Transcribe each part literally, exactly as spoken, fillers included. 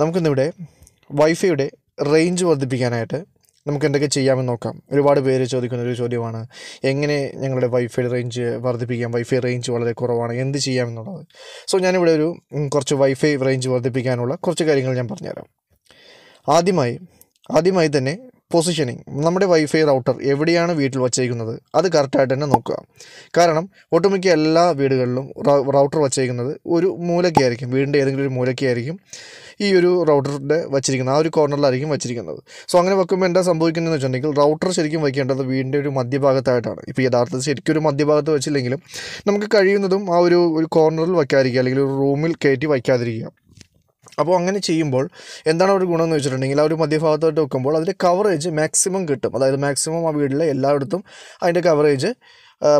നമുക്കിന്നിവിടെ വൈഫൈയുടെ range വർദ്ധിപ്പിക്കാനായിട്ട് നമുക്ക് എന്തൊക്കെ ചെയ്യാമെന്ന് നോക്കാം. ഒരുപാട് പേര് ചോദിക്കുന്ന ഒരു ചോദ്യമാണ് എങ്ങനെ ഞങ്ങളുടെ വൈഫൈ റേഞ്ച് വർദ്ധിപ്പിക്കാം, വൈഫൈ റേഞ്ച് വളരെ കുറവാണ്, എന്ത് ചെയ്യാമെന്നുള്ളത്. സോ ഞാനിവിടെ ഒരു കുറച്ച് വൈഫൈ റേഞ്ച് വർദ്ധിപ്പിക്കാനുള്ള കുറച്ച് കാര്യങ്ങൾ ഞാൻ പറഞ്ഞുതരാം. ആദ്യമായി ആദ്യമായി തന്നെ പൊസിഷനിങ്, നമ്മുടെ വൈഫൈ റൗട്ടർ എവിടെയാണ് വീട്ടിൽ വച്ചേക്കുന്നത് അത് കറക്റ്റായിട്ട് തന്നെ നോക്കുക. കാരണം ഒട്ടുമിക്ക എല്ലാ വീടുകളിലും റൗട്ടർ വച്ചേക്കുന്നത് ഒരു മൂലയ്ക്കായിരിക്കും, വീടിൻ്റെ ഏതെങ്കിലും ഒരു മൂലയ്ക്കായിരിക്കും ഈ ഒരു റൗട്ടറിൻ്റെ വച്ചിരിക്കുന്നത്, ആ ഒരു കോർണറിലായിരിക്കും വച്ചിരിക്കുന്നത്. സോ അങ്ങനെ വെക്കുമ്പോൾ എന്താ സംഭവിക്കുന്നതെന്ന് വെച്ചിട്ടുണ്ടെങ്കിൽ റൗട്ടർ ശരിക്കും വയ്ക്കേണ്ടത് വീടിൻ്റെ ഒരു മധ്യഭാഗത്തായിട്ടാണ്. ഇപ്പോൾ യഥാർത്ഥത്തിൽ ശരിക്കും ഒരു മധ്യഭാഗത്ത് വച്ചില്ലെങ്കിലും നമുക്ക് കഴിയുന്നതും ആ ഒരു ഒരു കോർണറിൽ വയ്ക്കാതിരിക്കുക, അല്ലെങ്കിൽ ഒരു റൂമിൽ കയറ്റി വയ്ക്കാതിരിക്കുക. അപ്പോൾ അങ്ങനെ ചെയ്യുമ്പോൾ എന്താണ് ഒരു ഗുണമെന്ന് വെച്ചിട്ടുണ്ടെങ്കിൽ ആ ഒരു മധ്യഭാഗത്തോട്ട് വെക്കുമ്പോൾ അതിൻ്റെ കവറേജ് മാക്സിമം കിട്ടും. അതായത് മാക്സിമം ആ വീട്ടിലെ എല്ലായിടത്തും അതിൻ്റെ കവറേജ്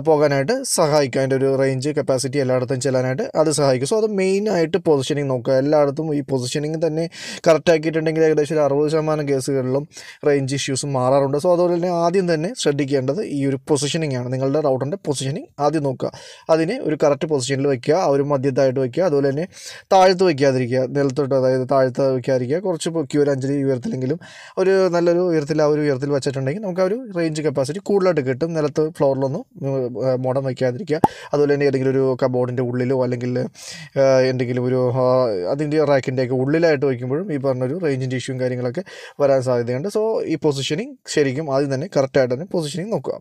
പോകാനായിട്ട് സഹായിക്കും, അതിൻ്റെ ഒരു റേഞ്ച് കപ്പാസിറ്റി എല്ലായിടത്തും ചെല്ലാനായിട്ട് അത് സഹായിക്കും. സോ അത് മെയിനായിട്ട് പൊസിഷനിങ് നോക്കുക. എല്ലായിടത്തും ഈ പൊസിഷനിങ് തന്നെ കറക്റ്റാക്കിയിട്ടുണ്ടെങ്കിൽ ഏകദേശം ഒരു അറുപത് ശതമാനം കേസുകളിലും റേഞ്ച് ഇഷ്യൂസ് മാറാറുണ്ട്. സോ അതുപോലെ തന്നെ ആദ്യം തന്നെ ശ്രദ്ധിക്കേണ്ടത് ഈ ഒരു പൊസിഷനിങ് ആണ്. നിങ്ങളുടെ റൗട്ടറിൻ്റെ പൊസിഷനിങ് ആദ്യം നോക്കുക, അതിനെ ഒരു കറക്റ്റ് പൊസിഷനിൽ വയ്ക്കുക, ആ ഒരു മധ്യത്തായിട്ട് വയ്ക്കുക. അതുപോലെ തന്നെ താഴ്ത്ത് വയ്ക്കാതിരിക്കുക, നിലത്തോട്ട്, അതായത് താഴ്ത്ത് വയ്ക്കാതിരിക്കുക. കുറച്ച് പൊക്കി ഒരു അഞ്ച് ഉയരത്തിലെങ്കിലും ഒരു നല്ലൊരു ഉയരത്തിൽ, ആ ഒരു ഉയരത്തിൽ വെച്ചിട്ടുണ്ടെങ്കിൽ നമുക്ക് ആ ഒരു റേഞ്ച് കപ്പാസിറ്റി കൂടുതലായിട്ട് കിട്ടും. നിലത്ത് ഫ്ലോറിലൊന്നും മോഡം വയ്ക്കാതിരിക്കുക. അതുപോലെ തന്നെ ഏതെങ്കിലും ഒരു കബോർഡിൻ്റെ ഉള്ളിലോ അല്ലെങ്കിൽ എന്തെങ്കിലും ഒരു അതിൻ്റെ റാക്കിൻ്റെയൊക്കെ ഉള്ളിലായിട്ട് വയ്ക്കുമ്പോഴും ഈ പറഞ്ഞൊരു റേഞ്ചിൻ്റെ ഇഷ്യൂവും കാര്യങ്ങളൊക്കെ വരാൻ സാധ്യതയുണ്ട്. സോ ഈ പൊസിഷനിങ് ശരിക്കും ആദ്യം തന്നെ കറക്റ്റായിട്ട് തന്നെ പൊസിഷനിങ് നോക്കുക.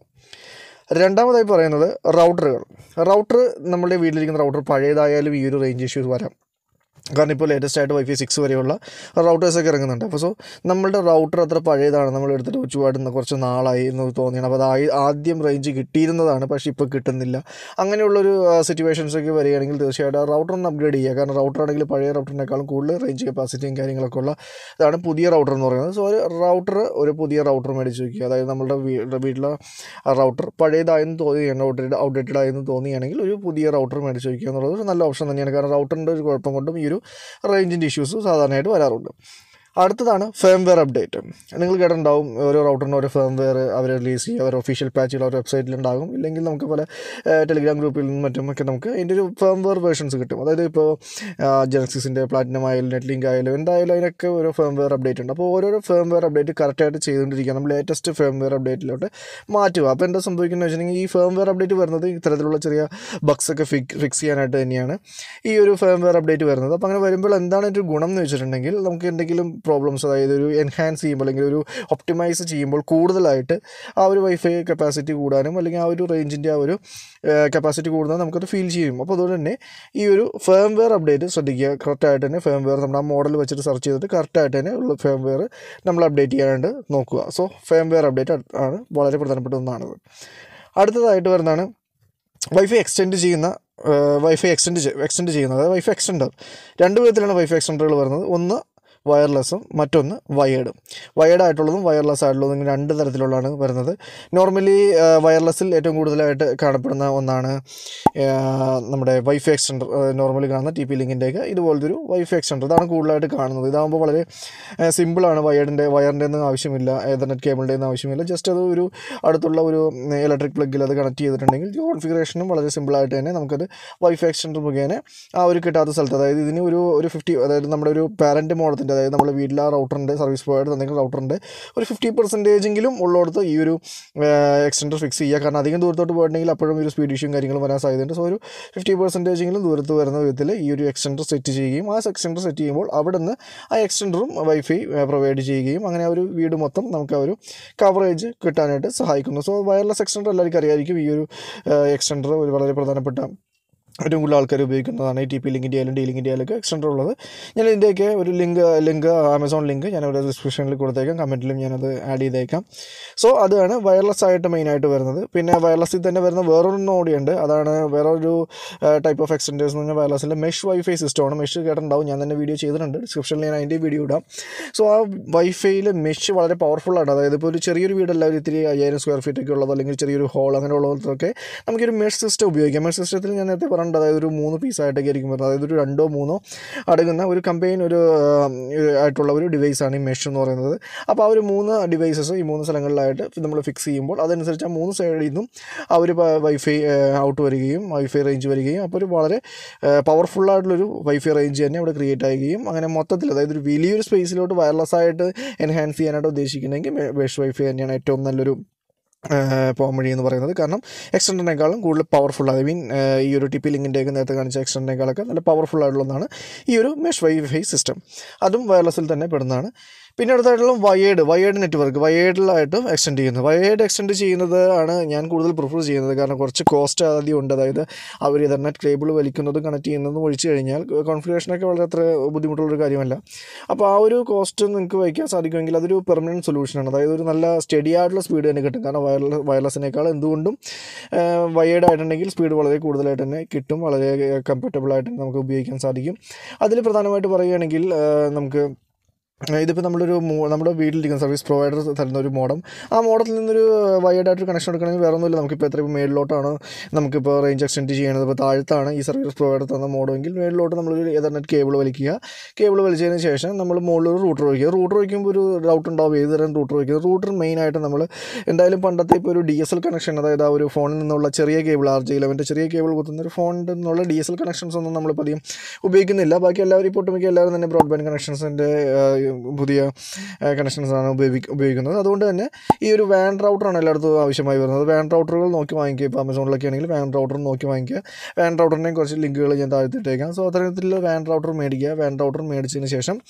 രണ്ടാമതായി പറയുന്നത് റൗട്ടറുകൾ. റൗട്ടർ നമ്മുടെ വീട്ടിലിരിക്കുന്ന റൗട്ടർ പഴയതായാലും ഈ ഒരു റേഞ്ച് ഇഷ്യൂസ് വരാം. കാരണം ഇപ്പോൾ ലേറ്റസ്റ്റ് ആയിട്ട് വൈഫൈ സിക്സ് വരെയുള്ള റൗട്ടേഴ്സൊക്കെ ഇറങ്ങുന്നുണ്ട്. അപ്പോൾ സോ നമ്മളുടെ റൗട്ടർ അത്ര പഴയതാണ്, നമ്മൾ എടുത്തിട്ട് ചുറ്റുപാടുന്ന കുറച്ച് നാളായി എന്ന് തോന്നിയാണ്. അപ്പോൾ അത് ആദ്യം റേഞ്ച് കിട്ടിയിരുന്നതാണ്, പക്ഷേ ഇപ്പോൾ കിട്ടുന്നില്ല. അങ്ങനെയുള്ളൊരു സിറ്റുവേഷൻസൊക്കെ വരികയാണെങ്കിൽ തീർച്ചയായിട്ടും ആ റൗട്ടറിന് അപ്ഗ്രേഡ് ചെയ്യുക. കാരണം റൗട്ടറാണെങ്കിൽ പഴയ റൗട്ടറിനേക്കാളും കൂടുതൽ റേഞ്ച് കപ്പാസിറ്റിയും കാര്യങ്ങളൊക്കെ ഉള്ള ഇതാണ് പുതിയ റൗട്ടർ എന്ന് പറയുന്നത്. സോ ഒരു റൗട്ടർ ഒരു പുതിയ റൗട്ടർ മേടിച്ച് വയ്ക്കുക. അതായത് നമ്മുടെ വീട്ടിലെ റൗട്ടർ പഴയതായെന്ന് തോന്നുകയാണ്, ഔട്ട്ഡേറ്റഡ് ഔട്ട്ഡേറ്റഡ് ആയെന്ന് തോന്നുകയാണെങ്കിൽ ഒരു പുതിയ റൗട്ടർ മേടിച്ച് വയ്ക്കുക എന്നുള്ളത് ഒരു നല്ല ഓപ്ഷൻ തന്നെയാണ്. കാരണം റൗട്ടറിൻ്റെ ഒരു കുഴപ്പം കൊണ്ടും ഈ ഒരു റേഞ്ചിൻ്റെ ഇഷ്യൂസ് സാധാരണയായിട്ട് വരാറുണ്ട്. അടുത്തതാണ് ഫേംവെയർ അപ്ഡേറ്റ്. നിങ്ങൾ കേട്ടിട്ടുണ്ടാവും ഓരോ റൗട്ടറിന് ഓരോ ഫേംവെയർ അവർ റിലീസ് ചെയ്യും, അവർ ഒഫീഷ്യൽ പാച്ചുകൾ അവർ വെബ്സൈറ്റിലുണ്ടാകും. ഇല്ലെങ്കിൽ നമുക്ക് പല ടെലിഗ്രാം ഗ്രൂപ്പിൽ നിന്നും മറ്റുമൊക്കെ നമുക്ക് അതിൻ്റെ ഒരു ഫേംവെയർ വേർഷൻസ് കിട്ടും. അതായത് ഇപ്പോൾ ജെനസിസിൻ്റെ പ്ലാറ്റിനം ആയാലും നെറ്റ് ലിങ്ക് ആയാലും എന്തായാലും അതിനൊക്കെ ഓരോ ഫേംവെയർ അപ്ഡേറ്റ് ഉണ്ട്. അപ്പോൾ ഓരോരോ ഫേംവെയർ അപ്ഡേറ്റ് കറക്റ്റായിട്ട് ചെയ്തുകൊണ്ടിരിക്കുക, നമ്മൾ ലേറ്റസ്റ്റ് ഫേംവെയർ അപ്ഡേറ്റിലോട്ട് മാറ്റുക. അപ്പോൾ എന്താ സംഭവിക്കുന്നത് വെച്ചിട്ടുണ്ടെങ്കിൽ ഈ ഫേംവെയർ അപ്ഡേറ്റ് വരുന്നത് ഇത്തരത്തിലുള്ള ചെറിയ ബഗ്സൊക്കെ ഫിക്സ് ഫിക്സ് ചെയ്യാനായിട്ട് തന്നെയാണ് ഈ ഒരു ഫേംവെയർ അപ്ഡേറ്റ് വരുന്നത്. അപ്പോൾ അങ്ങനെ വരുമ്പോൾ എന്താണ് ഒരു ഗുണം എന്ന് വെച്ചിട്ടുണ്ടെങ്കിൽ നമുക്ക് എന്തെങ്കിലും പ്രോബ്ലംസ്, അതായത് ഒരു എൻഹാൻസ് ചെയ്യുമ്പോൾ അല്ലെങ്കിൽ ഒരു ഒപ്റ്റിമൈസ് ചെയ്യുമ്പോൾ കൂടുതലായിട്ട് ആ ഒരു വൈഫൈ കപ്പാസിറ്റി കൂടാനും അല്ലെങ്കിൽ ആ ഒരു റേഞ്ചിൻ്റെ ആ ഒരു കപ്പാസിറ്റി കൂടുന്നത് നമുക്കത് ഫീൽ ചെയ്യും. അപ്പോൾ അതുകൊണ്ട് തന്നെ ഈ ഒരു ഫേംവെയർ അപ്ഡേറ്റ് ശ്രദ്ധിക്കുക. കറക്റ്റായിട്ട് തന്നെ ഫേംവെയർ നമ്മുടെ ആ മോഡൽ വെച്ചിട്ട് സെർച്ച് ചെയ്തിട്ട് കറക്റ്റായിട്ട് തന്നെ ഉള്ള ഫേംവെയർ നമ്മൾ അപ്ഡേറ്റ് ചെയ്യാനായിട്ട് നോക്കുക. സോ ഫേംവെയർ അപ്ഡേറ്റ് ആണ് വളരെ പ്രധാനപ്പെട്ട ഒന്നാണത്. അടുത്തതായിട്ട് വരുന്നതാണ് വൈഫൈ എക്സ്റ്റെൻഡ് ചെയ്യുന്ന വൈഫൈ എക്സ്റ്റെൻഡ് എക്സ്റ്റെൻഡ് ചെയ്യുന്നത് അതായത് വൈഫൈ എക്സ്റ്റെൻഡർ. രണ്ട് വിധത്തിലാണ് വൈഫൈ എക്സ്റ്റെൻഡറുകൾ വരുന്നത്. ഒന്ന് വയർലെസ്സും മറ്റൊന്ന് വയേർഡും. വയേർഡ് ആയിട്ടുള്ളതും വയർലെസ് ആയിട്ടുള്ളതും രണ്ട് തരത്തിലുള്ളതാണ് വരുന്നത്. നോർമലി വയർലെസ്സിൽ ഏറ്റവും കൂടുതലായിട്ട് കാണപ്പെടുന്ന ഒന്നാണ് നമ്മുടെ വൈഫൈ എക്സ്റ്റൻഡർ, നോർമലി കാണുന്ന ടി പി ലിങ്കിൻ്റെയൊക്കെ ഇതുപോലത്തെ ഒരു വൈഫൈ എക്സ്റ്റൻഡർ, ഇതാണ് കൂടുതലായിട്ട് കാണുന്നത്. ഇതാകുമ്പോൾ വളരെ സിമ്പിളാണ്. വയേർഡിൻ്റെ വയറിൻ്റെ ഒന്നും ആവശ്യമില്ല, എതർനെറ്റ് കേബിളിൻ്റെ ഒന്നും ആവശ്യമില്ല. ജസ്റ്റ് അത് ഒരു അടുത്തുള്ള ഒരു ഇലക്ട്രിക് പ്ലഗിൽ അത് കണക്ട് ചെയ്തിട്ടുണ്ടെങ്കിൽ കോൺഫിഗറേഷനും വളരെ സിമ്പിളായിട്ട് തന്നെ നമുക്കത് വൈഫൈ എക്സ്റ്റൻഡർ മുഖേന ആ ഒരു കിട്ടാത്ത സ്ഥലത്ത്, അതായത് ഇതിന് ഒരു ഒരു ഫിഫ്റ്റി അതായത് നമ്മുടെ ഒരു പാരൻറ്റ് മോഡത്തിൻ്റെ, അതായത് നമ്മുടെ വീട്ടിലെ ആ റൗട്ടറിൻ്റെ സർവീസ് പ്രൊവൈഡർ എന്തെങ്കിലും റൗട്ടറിൻ്റെ ഒരു ഫിഫ്റ്റി പെർസെൻറ്റേജെങ്കിലും ഉള്ളിടത്ത് ഈ ഒരു എക്സ്റ്റൻഡർ ഫിക്സ് ചെയ്യുക. കാരണം അധികം ദൂരത്തോട്ട് പോയിട്ടുണ്ടെങ്കിൽ അപ്പോഴും ഒരു സ്പീഡ് ഇഷ്യൂം കാര്യങ്ങളും വരാൻ സാധ്യതയുണ്ട്. സോ ഒരു ഫിഫ്റ്റി പെർസെൻറ്റേജെങ്കിലും ദൂരത്ത് വരുന്ന വിധത്തിൽ ഈ ഒരു എക്സ്റ്റൻഡർ സെറ്റ് ചെയ്യുകയും ആ എക്സ്റ്റൻഡർ സെറ്റ് ചെയ്യുമ്പോൾ അവിടെ നിന്ന് ആ എക്സ്റ്റൻഡറും വൈഫൈ പ്രൊവൈഡ് ചെയ്യുകയും അങ്ങനെ ആ ഒരു വീട് മൊത്തം നമുക്ക് ആ ഒരു കവറേജ് കിട്ടാനായിട്ട് സഹായിക്കുന്നു. സോ വയർലെസ് എക്സ്റ്റൻഡർ എല്ലാവർക്കും അറിയാമായിരിക്കും. ഈ ഒരു എക്സ്റ്റൻഡർ ഒരു വളരെ പ്രധാനപ്പെട്ട ഏറ്റവും കൂടുതൽ ആൾക്കാർ ഉപയോഗിക്കുന്നതാണ്. ഈ ടി പി ലിങ്കിൻ്റെ ആയാലും ഡി ലിങ്കിൻ്റെ ആയാലും ഒക്കെ എക്സ്റ്റൻഡർ ഉള്ളത്. ഞാൻ ഇതിൻ്റെയൊക്കെ ഒരു ലിങ്ക് ലിങ്ക് ആമസോൺ ലിങ്ക് ഞാനവിടെ ഡിസ്ക്രിപ്ഷനിൽ കൊടുത്തേക്കാം, കമൻറ്റിലും ഞാനത് ആഡ് ചെയ്തേക്കാം. സോ അതാണ് വയർലെസ് ആയിട്ട് മെയിനായിട്ട് വരുന്നത്. പിന്നെ വയർലെസ്സിൽ തന്നെ വരുന്ന വേറൊരെണ്ണം കൂടിയുണ്ട്. അതാണ് വേറൊരു ടൈപ്പ് ഓഫ് എക്സ്റ്റൻഡേഴ്സ് എന്ന് പറഞ്ഞാൽ വയർലെസ്സിൻ്റെ മെഷ് വൈഫൈ സിസ്റ്റമാണ്. മെഷ് കേട്ടിട്ടുണ്ടാവും, ഞാൻ തന്നെ വീഡിയോ ചെയ്തിട്ടുണ്ട്, ഡിസ്ക്രിപ്ഷനിൽ ഞാൻ അതിൻ്റെ വീഡിയോ ഇടാം. സോ ആ വൈഫൈയിൽ മെഷ് വളരെ പവർഫുള്ളാണ്. അതായത് ഇപ്പോൾ ഒരു ചെറിയൊരു വീടല്ല, ഒരു ഇത്തിരി അയ്യായിരം സ്ക്വയർ ഫീറ്റൊക്കെ ഉള്ളത് അല്ലെങ്കിൽ ചെറിയൊരു ഹോൾ അങ്ങനെയുള്ളവർക്കൊക്കെ നമുക്കൊരു മെഷ് സിസ്റ്റം ഉപയോഗിക്കാം. മെഷ് സിസ്റ്റത്തിൽ ഞാൻ നേരത്തെ പറഞ്ഞു component that is one piece that is two or three. Campaign device animation or another. About devices, fix Wi-Fi out Wi-Fi range very powerful Wi-Fi range create a game. And space wireless side enhance Wi-Fi Uh, Pomedy in the Varana, the Karnam, extended Nagalan, good powerful. I mean, uh, Euro T P link in the extended Nagalaka, the powerful Adlana, Euro mesh Wi-Fi system. Adam wireless Sultan Pernana. Pinadal wired, wired network, wired light of extending. Wired extended in the Anna Yankudal Profus in the Garnacorch, Costa, the under the Avery the net cable, Velikano, the Kanati, and the Moricherial, configuration of Budimutu Gariola. A power cost and Kuakas are going to permanent solution. Either steady atlas speed and wireless and Dundum, wired identical speed while they could the light and kitum, compatible light and Namco Bacon Sadigum. Other Pranamate Varianagil Namco. This is a service provider. We have a modem. We have a wired connection. We have a mail lot. We have a range extend. We have a service provider. We have a modem. We have a cable. We have a cable. We have a router. We have a router. We have a router. We have a router main item. We have a D S L connection. We have a phone. We have a cable. We have a cable. We have a phone. We have a D S L connections. We have a broadband connections. Budia connections are baby. I don't know. If you van router and a lot van router, Nokia, and Amazon like any van router, Nokia, van router, and Corsilingual and the Tagan. So, other van router media, van router made initiation.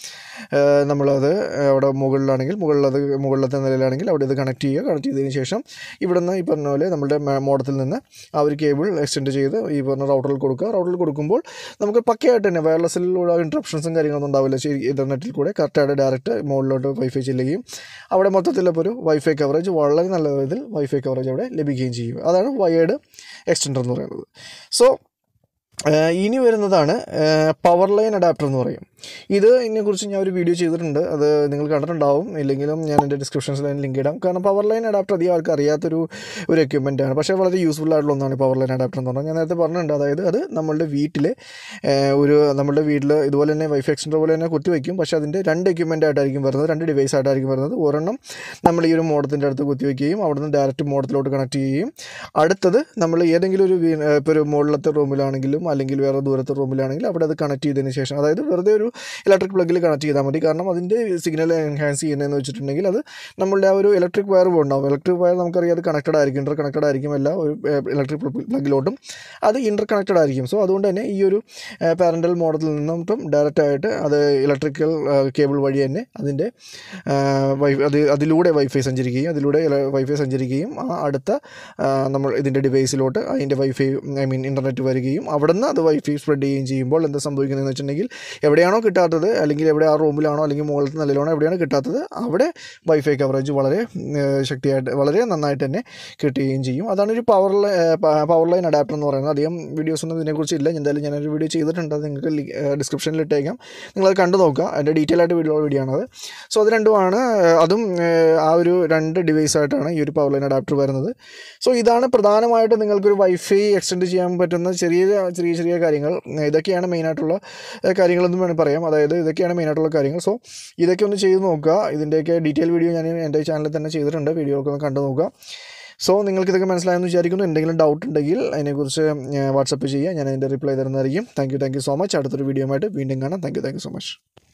Namala, out of Mogul Lanigil, Mogul, Mogul, and the Lanigil, out of the connective, connective initiation. Even the Ipanola, the Mortal, our cable extended either, even a router Kurka, router Kurkumbo, Namka Packet and a wireless interruptions and carrying on the village, internet. Direct mode of Wi-Fi Chile. Our Mototilapuru, Wi-Fi coverage, Walla and Aladdin, Wi-Fi coverage of Libiginji. Other wired extender. So, anywhere in the power line adapter. Either in a good video, either in the Ningle Canton down, Illingilum, and the descriptions and link it up. Can a power line adapter the Alcaria through recommend and Pashavala useful at London power line adapter and at the Parnanda either Namulda Vitile, Namulda Vitla, Idolene, Wi Fi extendable and a Kutuakim, Pashadan, and document at Arikim, and device at Arikim, Oranum, Namali more than the Kutuakim, out of the direct mode load connective. Adatha, Namala Yadangil per model at the Romulanangilum, Alingil, Durat Romulanangil, after the connective initiation. Electric plug connected the signal enhanced in the number electric wire one now. Electric wire connected interconnected electric plug loadum. Other interconnected argim. So other parental model direct other electrical cable wide and the load Wi-Fi sanjari, the load Wi-Fi sanjari game, Adata number the device load, I in the Wi-Fi I mean internet game, Avadana the Wi-Fi spread and the some in the Chanagil. Guitarra, Aling Romulano, Ling Mold and Lona, Avena Guitarra, Avade, Wi-Fi coverage, Valere, Shakti, Valere, and the night and Kitty in G. Other power line adapter or another videos on the Negotiate and the general video either and description let take them. Like Kandoka and a detailed video video another. So then to Anna, Adum, Aru, and device at your power line adapter were another. So Idana Pradana might and the Wi-Fi extended G M button, the Seria, Seria Caringal, the Kiana Mainatula, Caringal. The Canamina Karinga. So, either can chase Noga, either take a detailed video and a channel than a chaser under video Kandanoga. So, Ningle Kakamans Lion Jarikun and Dingle Doubt and Dagil, and a good WhatsApp and reply there. Thank you, thank you so much. After the video matter, Windingana, thank you, thank you so much.